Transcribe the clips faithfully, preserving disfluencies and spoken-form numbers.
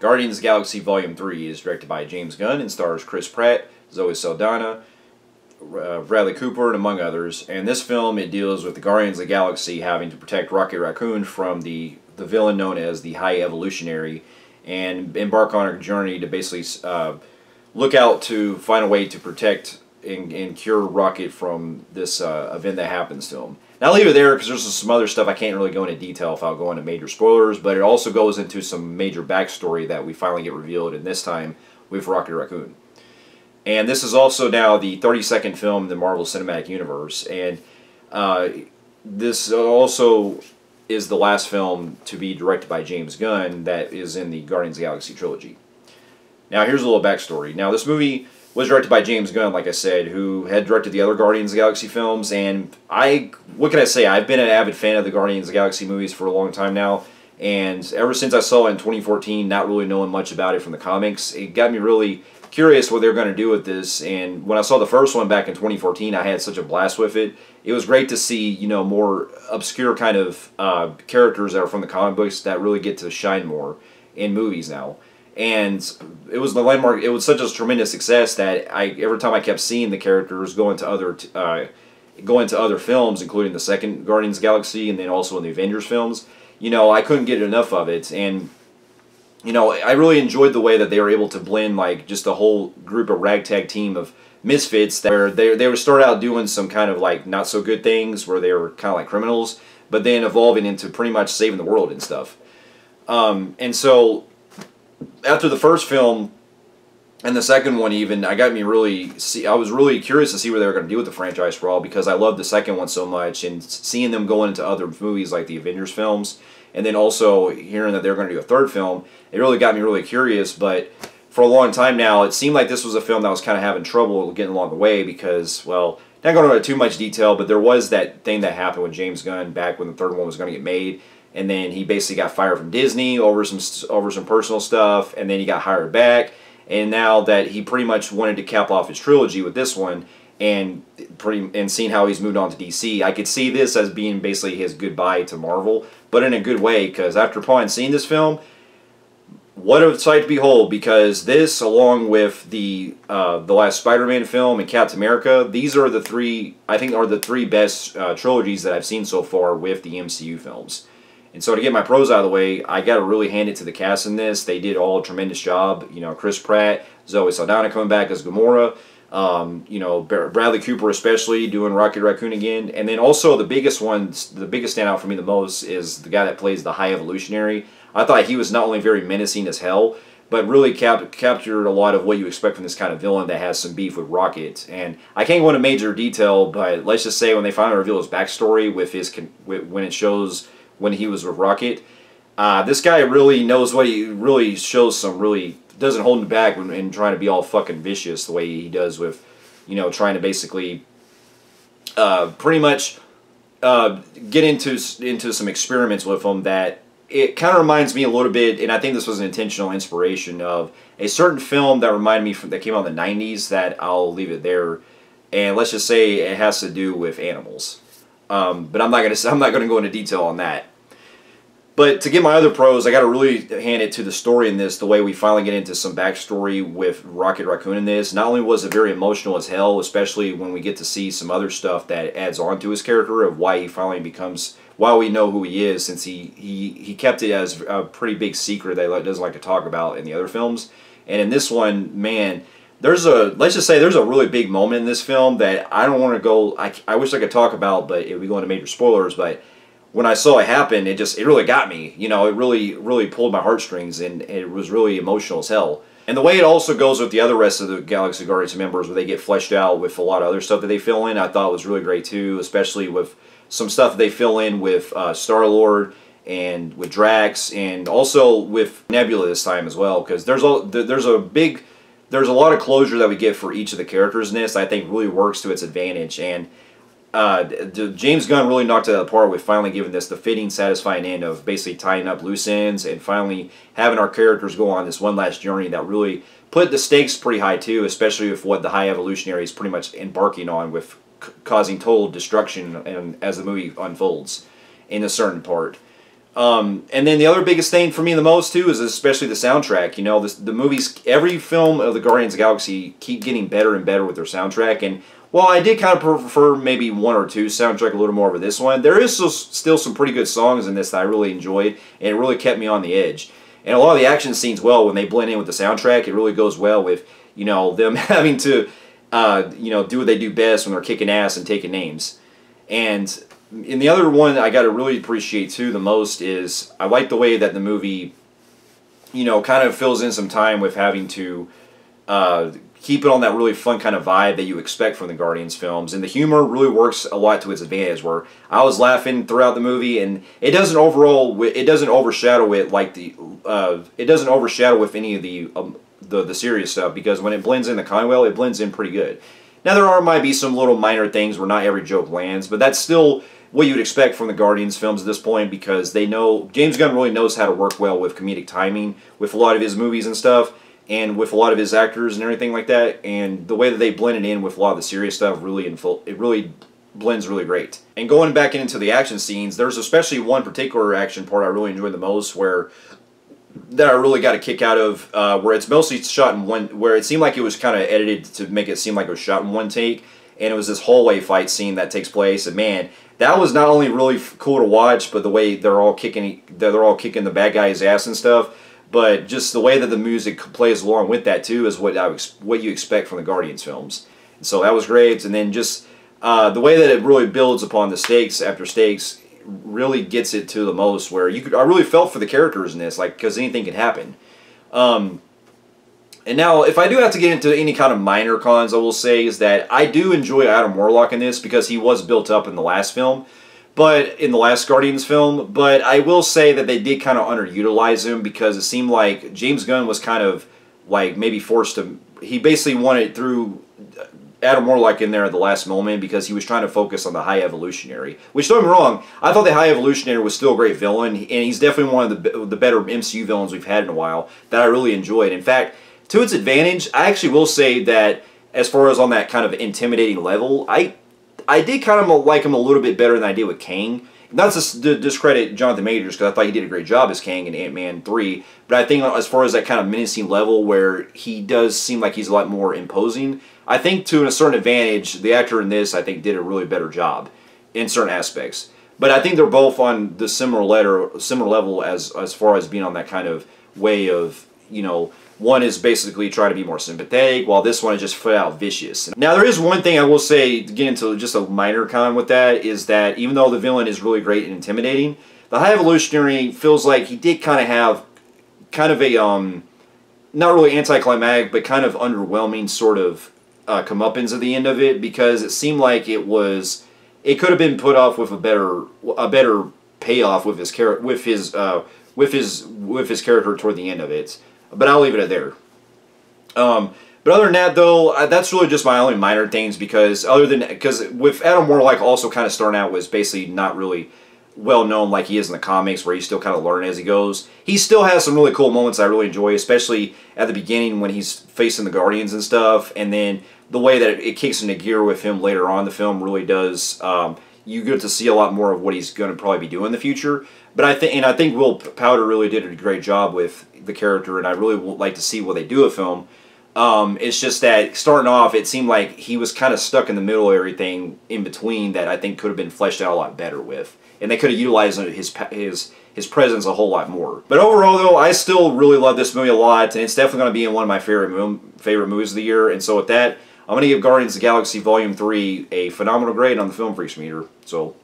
Guardians of the Galaxy Volume three is directed by James Gunn and stars Chris Pratt, Zoe Saldana, uh, Bradley Cooper, and among others. And this film, it deals with the Guardians of the Galaxy having to protect Rocket Raccoon from the, the villain known as the High Evolutionary, and embark on a journey to basically uh, look out to find a way to protect and, and cure Rocket from this uh, event that happens to him. Now, I'll leave it there because there's some other stuff I can't really go into detail if I'll go into major spoilers, but it also goes into some major backstory that we finally get revealed, and this time with Rocket Raccoon. And this is also now the thirty-second film in the Marvel Cinematic Universe, and uh, this also is the last film to be directed by James Gunn that is in the Guardians of the Galaxy trilogy. Now, here's a little backstory. Now, this movie was directed by James Gunn, like I said, who had directed the other Guardians of the Galaxy films, and I, what can I say, I've been an avid fan of the Guardians of the Galaxy movies for a long time now, and ever since I saw it in twenty fourteen, not really knowing much about it from the comics, it got me really curious what they were going to do with this, and when I saw the first one back in twenty fourteen, I had such a blast with it. It was great to see, you know, more obscure kind of uh, characters that are from the comic books that really get to shine more in movies now. And it was the landmark, it was such a tremendous success that I every time I kept seeing the characters go into other uh, go into other films, including the second Guardians of the Galaxy and then also in the Avengers films, you know, I couldn't get enough of it. And, you know, I really enjoyed the way that they were able to blend, like, just a whole group of ragtag team of misfits that were, they, they would start out doing some kind of, like, not so good things where they were kind of like criminals, but then evolving into pretty much saving the world and stuff. Um, and so after the first film and the second one, even I got me really see I was really curious to see where they were going to do with the franchise for all, because I loved the second one so much, and seeing them going into other movies like the Avengers films, and then also hearing that they were going to do a third film, it really got me really curious. But for a long time now, it seemed like this was a film that was kind of having trouble getting along the way because, well, not going into too much detail, but there was that thing that happened with James Gunn back when the third one was going to get made. And then he basically got fired from Disney over some over some personal stuff, and then he got hired back. And now that he pretty much wanted to cap off his trilogy with this one, and pretty and seeing how he's moved on to D C, I could see this as being basically his goodbye to Marvel, but in a good way, because after upon seeing this film, what a sight to behold! Because this, along with the uh, the last Spider-Man film and Captain America, these are the three I think are the three best uh, trilogies that I've seen so far with the M C U films. And so to get my pros out of the way, I got to really hand it to the cast in this. They did all a tremendous job. You know, Chris Pratt, Zoe Saldana coming back as Gamora, um, you know, Bradley Cooper especially doing Rocket Raccoon again. And then also the biggest one, the biggest standout for me the most is the guy that plays the High Evolutionary. I thought he was not only very menacing as hell, but really cap captured a lot of what you expect from this kind of villain that has some beef with Rocket. And I can't go into major detail, but let's just say when they finally reveal his backstory with his, con with, when it shows when he was with Rocket, uh, this guy really knows what he really shows some really doesn't hold him back when and trying to be all fucking vicious the way he does with, you know, trying to basically uh, pretty much uh, get into into some experiments with him that it kind of reminds me a little bit, and I think this was an intentional inspiration of a certain film that reminded me from, that came out in the nineties that I'll leave it there, and let's just say it has to do with animals. Um, but I'm not gonna I'm not gonna go into detail on that. But to get my other pros, I got to really hand it to the story in this, the way we finally get into some backstory with Rocket Raccoon in this. Not only was it very emotional as hell, especially when we get to see some other stuff that adds on to his character of why he finally becomes, why we know who he is, since he, he, he kept it as a pretty big secret that he doesn't like to talk about in the other films. And in this one, man, there's a, let's just say there's a really big moment in this film that I don't want to go, I, I wish I could talk about, but it would go into major spoilers, but when I saw it happen, it just, it really got me. You know, it really, really pulled my heartstrings, and it was really emotional as hell. And the way it also goes with the other rest of the Galaxy Guardians members, where they get fleshed out with a lot of other stuff that they fill in, I thought was really great too, especially with some stuff they fill in with uh, Star-Lord and with Drax, and also with Nebula this time as well, because there's a, there's a big... There's a lot of closure that we get for each of the characters in this that I think really works to its advantage. And uh, James Gunn really knocked it out of the park with finally giving this the fitting, satisfying end of basically tying up loose ends and finally having our characters go on this one last journey that really put the stakes pretty high too, especially with what the High Evolutionary is pretty much embarking on with c causing total destruction and as the movie unfolds in a certain part. Um, and then the other biggest thing for me the most, too, is especially the soundtrack. You know, this, the movies, every film of the Guardians of the Galaxy keep getting better and better with their soundtrack. And while I did kind of prefer maybe one or two soundtrack a little more with this one, there is still, still some pretty good songs in this that I really enjoyed, and it really kept me on the edge. And a lot of the action scenes, well, when they blend in with the soundtrack, it really goes well with, you know, them having to, uh, you know, do what they do best when they're kicking ass and taking names. And... And the other one I got to really appreciate, too, the most is I like the way that the movie, you know, kind of fills in some time with having to uh, keep it on that really fun kind of vibe that you expect from the Guardians films. And the humor really works a lot to its advantage, where I was laughing throughout the movie, and it doesn't overall, it doesn't overshadow it like the, uh, it doesn't overshadow with any of the, um, the, the serious stuff, because when it blends in the Conwell, it blends in pretty good. Now, there are might be some little minor things where not every joke lands, but that's still what you would expect from the Guardians films at this point, because they know, James Gunn really knows how to work well with comedic timing with a lot of his movies and stuff, and with a lot of his actors and everything like that, and the way that they blend it in with a lot of the serious stuff really, it really blends really great. And going back into the action scenes, there's especially one particular action part I really enjoyed the most, where that I really got a kick out of, uh, where it's mostly shot in one, where it seemed like it was kind of edited to make it seem like it was shot in one take, and it was this hallway fight scene that takes place, and man, that was not only really cool to watch, but the way they're all kicking, they're all kicking the bad guy's ass and stuff. But just the way that the music plays along with that too is what I what you expect from the Guardians films. And so that was great. And then just uh, the way that it really builds upon the stakes after stakes really gets it to the most. Where you could, I really felt for the characters in this, like because anything could happen. Um, And now, if I do have to get into any kind of minor cons, I will say is that I do enjoy Adam Warlock in this because he was built up in the last film, but in the last Guardians film, but I will say that they did kind of underutilize him because it seemed like James Gunn was kind of like maybe forced to, he basically wanted through Adam Warlock in there at the last moment because he was trying to focus on the High Evolutionary, which, don't get me wrong, I thought the High Evolutionary was still a great villain, and he's definitely one of the, the better M C U villains we've had in a while that I really enjoyed. In fact, to its advantage, I actually will say that as far as on that kind of intimidating level, I I did kind of like him a little bit better than I did with Kang. Not to discredit Jonathan Majors, because I thought he did a great job as Kang in Ant-Man three, but I think as far as that kind of menacing level where he does seem like he's a lot more imposing, I think to a certain advantage, the actor in this, I think, did a really better job in certain aspects. But I think they're both on the similar, letter, similar level as, as far as being on that kind of way of, you know, one is basically trying to be more sympathetic, while this one is just flat out vicious. Now, there is one thing I will say, to get into just a minor con with that, is that even though the villain is really great and intimidating, the High Evolutionary feels like he did kind of have kind of a, um, not really anticlimactic, but kind of underwhelming sort of uh, comeuppance at the end of it, because it seemed like it was, it could have been put off with a better, a better payoff with his character, with his, uh, with his, with his character toward the end of it. But I'll leave it at there. Um, but other than that, though, I, that's really just my only minor things, because other than because with Adam Warlock also kind of starting out was basically not really well known like he is in the comics, where he's still kind of learning as he goes. He still has some really cool moments I really enjoy, especially at the beginning when he's facing the Guardians and stuff, and then the way that it, it kicks into gear with him later on in the film really does. Um, you get to see a lot more of what he's going to probably be doing in the future. But I think, and I think Will Poulter really did a great job with the character, and I really would like to see what they do with him. Um, it's just that starting off, it seemed like he was kind of stuck in the middle of everything in between that I think could have been fleshed out a lot better with, and they could have utilized his his his presence a whole lot more. But overall, though, I still really love this movie a lot, and it's definitely going to be in one of my favorite favorite movies of the year. And so with that, I'm going to give Guardians of the Galaxy Volume three a phenomenal grade on the Film Phreeks meter. So,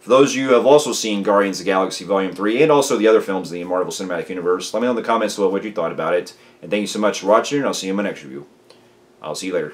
for those of you who have also seen Guardians of the Galaxy Volume three and also the other films in the Marvel Cinematic Universe, let me know in the comments below what you thought about it. And thank you so much for watching, and I'll see you in my next review. I'll see you later.